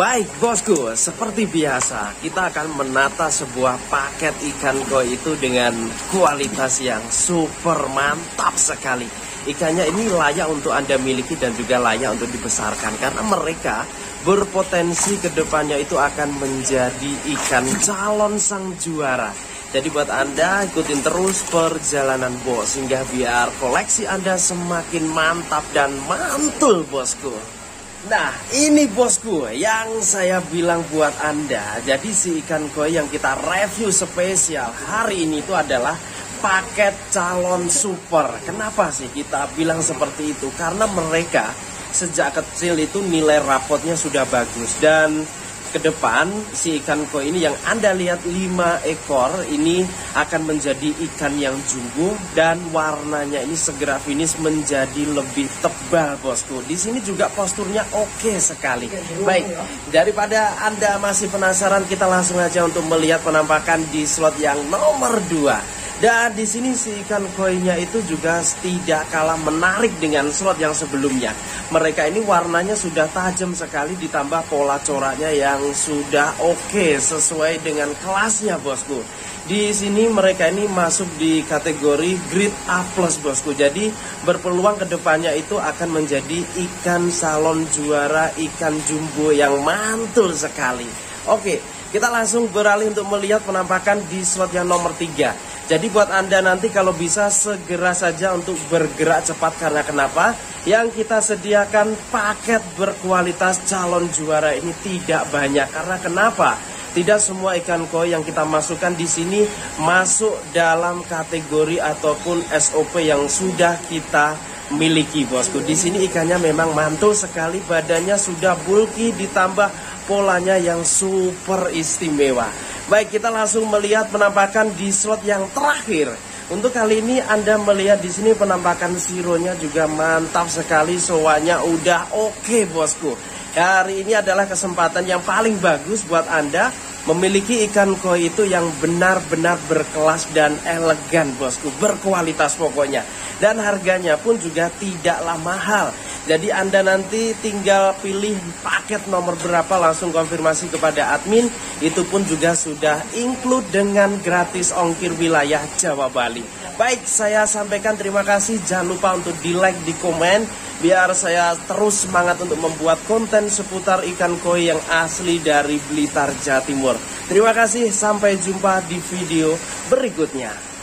Baik bosku, seperti biasa kita akan menata sebuah paket ikan koi itu dengan kualitas yang super mantap sekali. Ikannya ini layak untuk Anda miliki dan juga layak untuk dibesarkan, karena mereka berpotensi kedepannya itu akan menjadi ikan calon sang juara. Jadi buat Anda, ikutin terus perjalanan bos, sehingga biar koleksi Anda semakin mantap dan mantul bosku. Nah, ini bosku yang saya bilang buat Anda. Jadi si ikan koi yang kita review spesial hari ini itu adalah paket calon super. Kenapa sih kita bilang seperti itu? Karena mereka sejak kecil itu nilai rapotnya sudah bagus, dan ke depan si ikan koi ini yang Anda lihat 5 ekor ini akan menjadi ikan yang jumbo dan warnanya ini segera finish menjadi lebih tebal bosku. Di sini juga posturnya oke sekali. Baik, daripada Anda masih penasaran, kita langsung aja untuk melihat penampakan di slot yang nomor 2. Dan di sini si ikan koinya itu juga tidak kalah menarik dengan slot yang sebelumnya. Mereka ini warnanya sudah tajam sekali, ditambah pola coraknya yang sudah oke sesuai dengan kelasnya bosku. Di sini mereka ini masuk di kategori grade A+ bosku. Jadi berpeluang kedepannya itu akan menjadi ikan salon juara, ikan jumbo yang mantul sekali. Oke, kita langsung beralih untuk melihat penampakan di slot yang nomor 3. Jadi buat Anda nanti kalau bisa segera saja untuk bergerak cepat, karena kenapa? Yang kita sediakan paket berkualitas calon juara ini tidak banyak. Karena kenapa? Tidak semua ikan koi yang kita masukkan di sini masuk dalam kategori ataupun SOP yang sudah kita miliki bosku. Di sini ikannya memang mantul sekali, badannya sudah bulky ditambah polanya yang super istimewa. Baik, kita langsung melihat penampakan di slot yang terakhir. Untuk kali ini Anda melihat di sini penampakan sironya juga mantap sekali, soanya udah oke bosku. Hari ini adalah kesempatan yang paling bagus buat Anda memiliki ikan koi itu yang benar-benar berkelas dan elegan bosku, berkualitas pokoknya. Dan harganya pun juga tidaklah mahal. Jadi Anda nanti tinggal pilih paket nomor berapa, langsung konfirmasi kepada admin. Itu pun juga sudah include dengan gratis ongkir wilayah Jawa Bali. Baik, saya sampaikan terima kasih. Jangan lupa untuk di like, di komen, biar saya terus semangat untuk membuat konten seputar ikan koi yang asli dari Blitar, Jawa Timur. Terima kasih, sampai jumpa di video berikutnya.